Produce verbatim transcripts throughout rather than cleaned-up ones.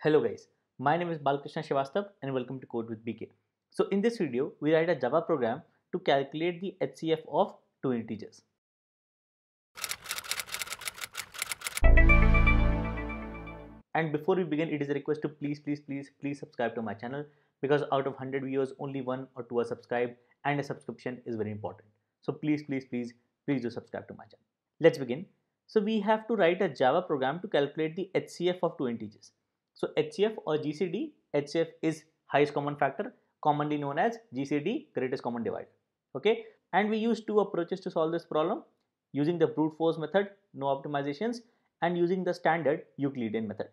Hello guys, my name is Balkrishna Shivastav and welcome to Code with B K. So in this video, we write a Java program to calculate the H C F of two integers. And before we begin, it is a request to please, please, please, please subscribe to my channel because out of one hundred videos, only one or two are subscribed and a subscription is very important. So please, please, please, please do subscribe to my channel. Let's begin. So we have to write a Java program to calculate the H C F of two integers. So H C F or G C D, H C F is highest common factor, commonly known as G C D, greatest common divisor. Okay, and we use two approaches to solve this problem, using the brute force method, no optimizations, and using the standard Euclidean method.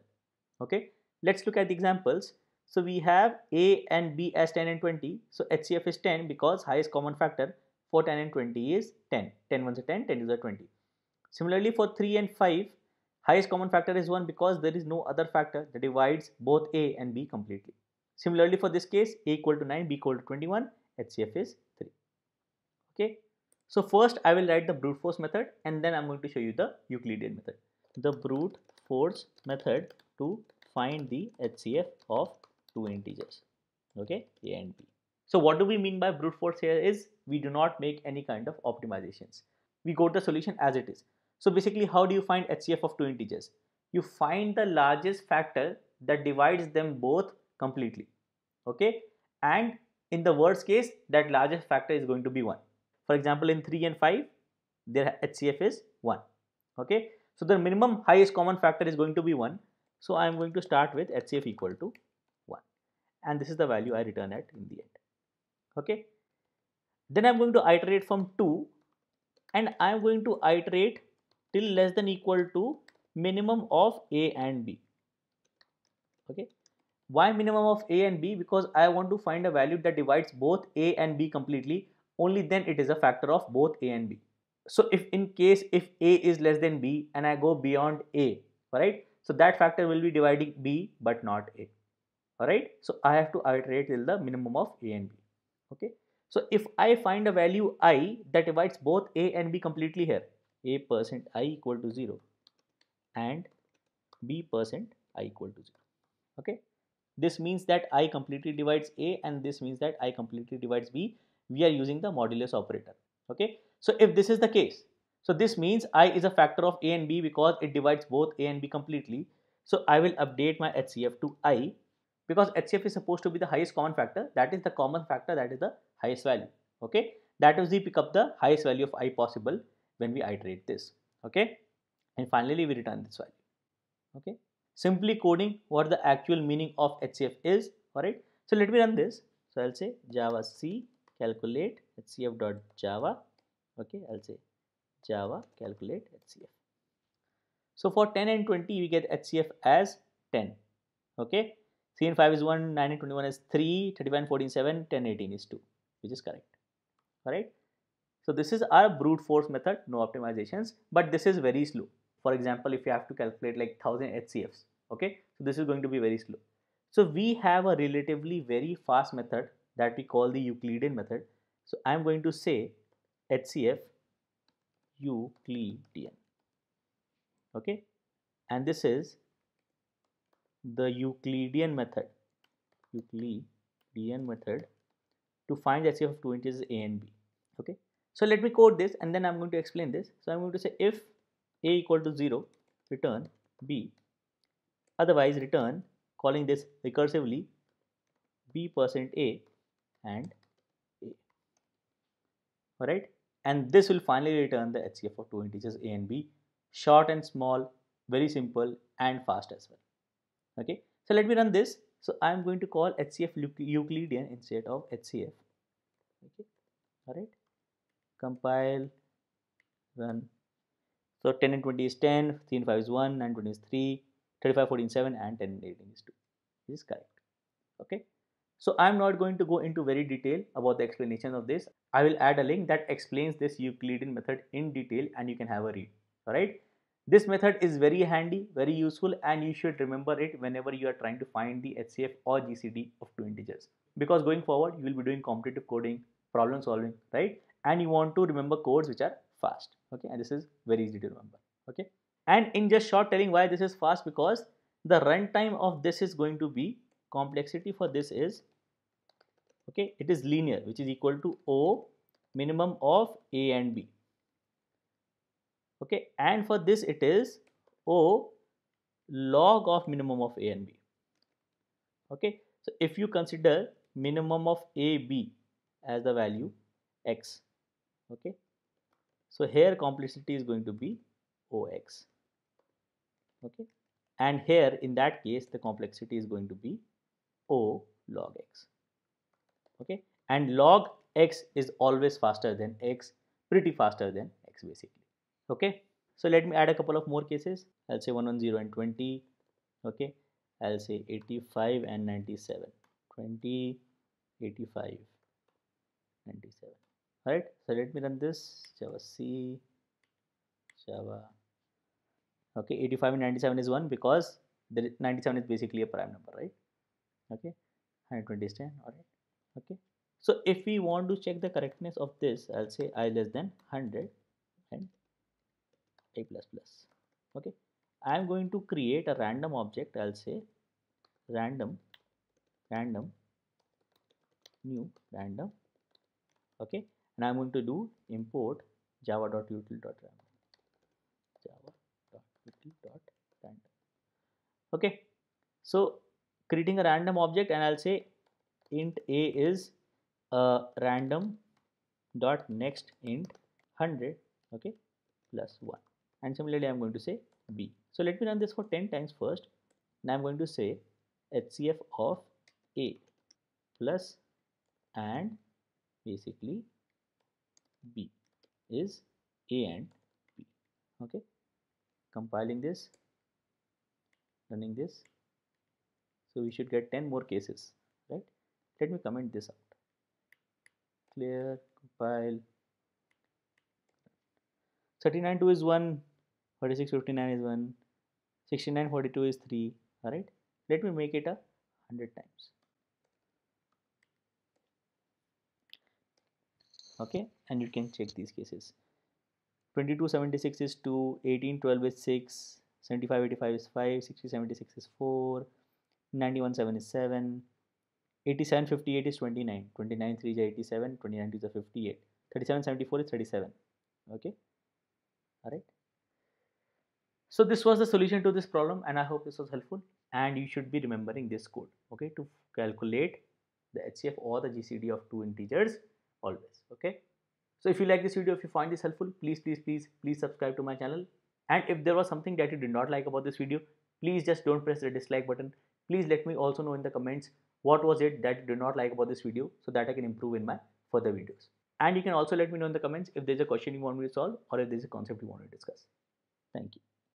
Okay, let's look at the examples. So we have A and B as ten and twenty. So H C F is ten because highest common factor for ten and twenty is ten. ten ones are ten, ten twos are twenty. Similarly, for three and five, highest common factor is one because there is no other factor that divides both A and B completely. Similarly, for this case, A equal to nine, B equal to twenty-one, H C F is three. Okay. So first I will write the brute force method and then I'm going to show you the Euclidean method. The brute force method to find the H C F of two integers. Okay, A and B. So what do we mean by brute force here is we do not make any kind of optimizations. We go to the solution as it is. So basically, how do you find H C F of two integers? You find the largest factor that divides them both completely. Okay. And in the worst case, that largest factor is going to be one. For example, in three and five, their H C F is one. Okay. So the minimum highest common factor is going to be one. So I am going to start with H C F equal to one. And this is the value I return at in the end. Okay. Then I am going to iterate from two. And I am going to iterate till less than equal to minimum of A and B. Okay. Why minimum of A and B? Because I want to find a value that divides both A and B completely. Only then it is a factor of both A and B. So if in case if A is less than B and I go beyond A, alright, so that factor will be dividing B but not A. Alright, so I have to iterate till the minimum of A and B. Okay. So if I find a value I that divides both A and B completely here, A percent I equal to zero and B percent I equal to zero. Okay. This means that I completely divides A and this means that I completely divides B. We are using the modulus operator. Okay. So if this is the case, so this means I is a factor of A and B because it divides both A and B completely. So I will update my H C F to I because H C F is supposed to be the highest common factor. That is the common factor. That is the highest value. Okay. That is we pick up the highest value of I possible when we iterate this. Okay. And finally, we return this value. Okay. Simply coding what the actual meaning of H C F is. Alright. So let me run this. So I'll say Java C calculate H C F dot java. Okay. I'll say Java calculate H C F. So for ten and twenty, we get H C F as ten. Okay. three and five is one, nine and twenty-one is three, thirty-five and fourteen is seven, ten, eighteen is two, which is correct. Alright. So this is our brute force method, no optimizations, but this is very slow. For example, if you have to calculate like one thousand H C Fs, okay, so this is going to be very slow. So we have a relatively very fast method that we call the Euclidean method. So I am going to say H C F Euclidean, okay, and this is the Euclidean method, Euclidean method to find H C F of two integers A and B, okay. So let me code this and then I'm going to explain this. So I'm going to say if A equal to zero, return B. Otherwise return, calling this recursively, B percent A and A. Alright. And this will finally return the H C F of two integers A and B. Short and small, very simple and fast as well. Okay. So let me run this. So I'm going to call H C F Euclidean instead of H C F. Okay. Alright. Compile, run. So ten and twenty is ten, three and five is one, nine and twenty is three, thirty-five, fourteen, seven, and ten and eighteen is two. This is correct. Okay. So I am not going to go into very detail about the explanation of this. I will add a link that explains this Euclidean method in detail and you can have a read. Alright. This method is very handy, very useful, and you should remember it whenever you are trying to find the H C F or G C D of two integers. Because going forward, you will be doing competitive coding, problem solving, right? And you want to remember codes which are fast. Okay. And this is very easy to remember. Okay. And in just short telling why this is fast, because the runtime of this is going to be, complexity for this is, okay, it is linear, which is equal to O minimum of A and B. Okay, and for this it is O log of minimum of A and B. Okay, so if you consider minimum of A, B as the value X, okay, so here complexity is going to be O X, okay, and here in that case the complexity is going to be O log X, okay, and log X is always faster than X, pretty faster than X basically, okay. So let me add a couple of more cases. I'll say one hundred and twenty, okay, I'll say eighty-five and ninety-seven, twenty, eighty-five, ninety-seven, alright. So let me run this, Java C, Java, okay, eighty-five and ninety-seven is one because the ninety-seven is basically a prime number, right, okay, one hundred twenty is ten, alright, okay. So if we want to check the correctness of this, I'll say I less than one hundred and A plus plus, okay. I am going to create a random object, I'll say random, random, new random, okay, and I'm going to do import java.util.random, java.util.random, okay. So creating a random object, and I'll say int A is uh, random dot next int one hundred, okay, plus one, and similarly I'm going to say B. So let me run this for ten times first, and I'm going to say H C F of A plus and basically B is A and B, okay. Compiling this, running this, so we should get ten more cases, right. Let me comment this out, clear, compile, thirty-nine two is one, forty-six fifty-nine is one, sixty-nine forty-two is three, alright. Let me make it a one hundred times, okay, and you can check these cases. Twenty-two seventy-six is two, eighteen twelve is six, seventy-five eighty-five is five, sixty seventy-six is four, ninety-one seven is seven, eighty-seven fifty-eight is twenty-nine, twenty-nine three is eighty-seven, twenty-nine two is fifty-eight, thirty-seven seventy-four is thirty-seven, okay, alright. So this was the solution to this problem, and I hope this was helpful, and you should be remembering this code, okay, to calculate the H C F or the G C D of two integers always, okay. So if you like this video, if you find this helpful, please, please, please, please subscribe to my channel, and if there was something that you did not like about this video, please just don't press the dislike button. Please let me also know in the comments what was it that you did not like about this video so that I can improve in my further videos. And you can also let me know in the comments if there's a question you want me to solve or if there's a concept you want to discuss. Thank you.